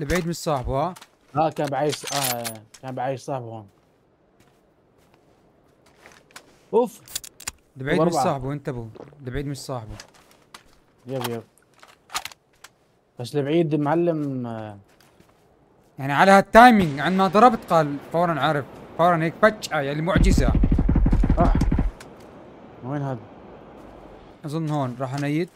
لبعيد من صاحبه ها؟ كان بعيش صاحبه هون. اوف لبعيد من صاحبه، انتبهوا لبعيد من صاحبه. يب بس لبعيد معلم يعني على هالتايمينج عندما ضربت قال فورا عارف، فورا هيك فجأة يعني معجزة. وين هذا؟ اظن هون راح انيد.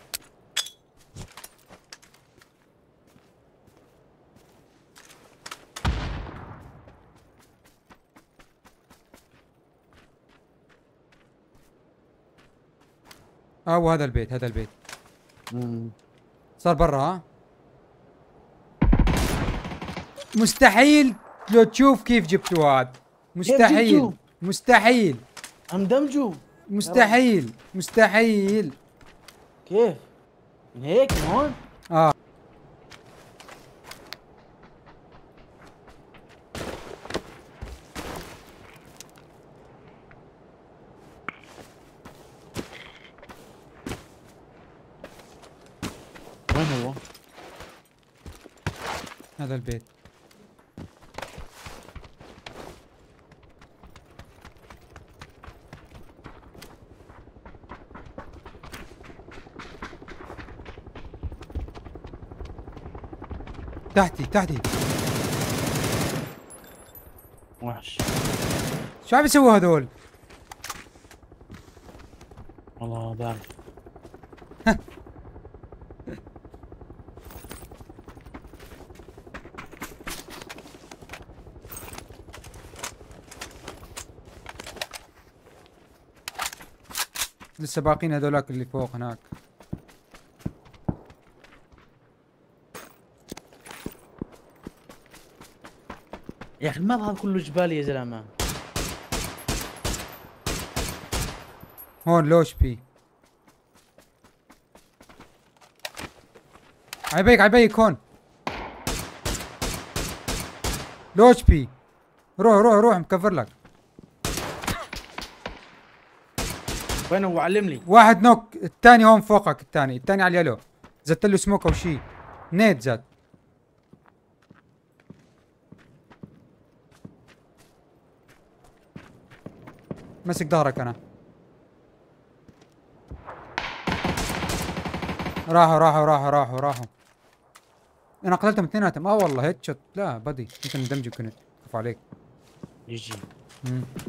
وهذا البيت، هذا البيت. صار برا ها؟ مستحيل لو تشوف كيف جبتوا هذا. مستحيل مستحيل اندمجوا، مستحيل مستحيل. كيف؟ من هيك من هون؟ وين هو؟ هذا البيت. تحتي تحتي. وحش شو عم يسووا هذول؟ والله ما بعرف. لسه باقيين هذولاك اللي فوق هناك. يا اخي المظهر كله جبال يا زلمه. هون لوش بي عيبيك عيبيك هون لوش بي. روح روح روح مكفر لك. وين هو؟ علمني. واحد نوك، الثاني هون فوقك، الثاني على اليلو. زدت له سموك او شيء. نيت زاد. مسك ظهرك انا. راحوا راحوا راحوا راحوا راحوا. انا قتلتهم اثنيناتهم. والله هيد شوت. لا بدي انت مندمج وكنت. كف عليك. يجي.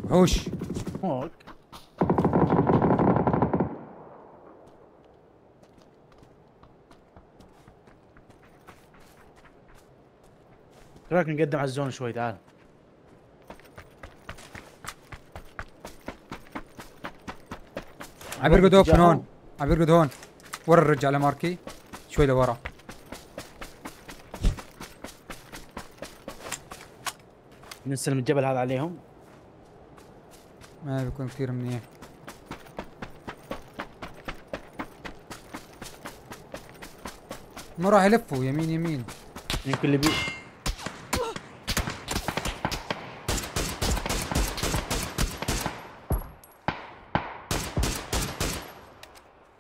وحوش. رايك نقدم على الزون شوي؟ تعال عم يرقد اوبشن هون، عم يرقد هون ورا الرج على ماركي شوي لورا. نسلم الجبل هذا عليهم ما بيكون كثير منيح. ما راح يلفوا يمين يمين يمكن اللي بي.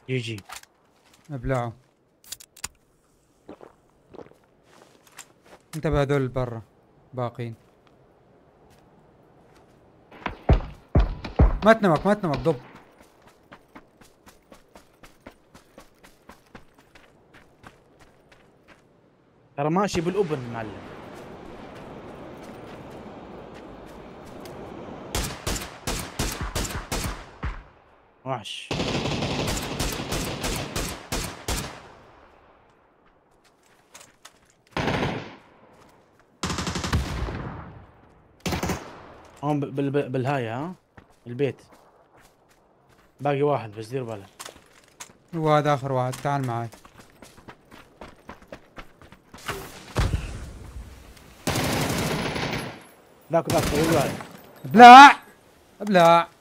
يجي ابلعه. انتبه هذول برا باقين. ما تنمك ما تنمك ضب. ترى ماشي بالأوبن معلم. وحش هون بالهاي ها البيت. باقي واحد بس دير بالك هو هذا اخر واحد. تعال معي. ذاك ابلع ابلع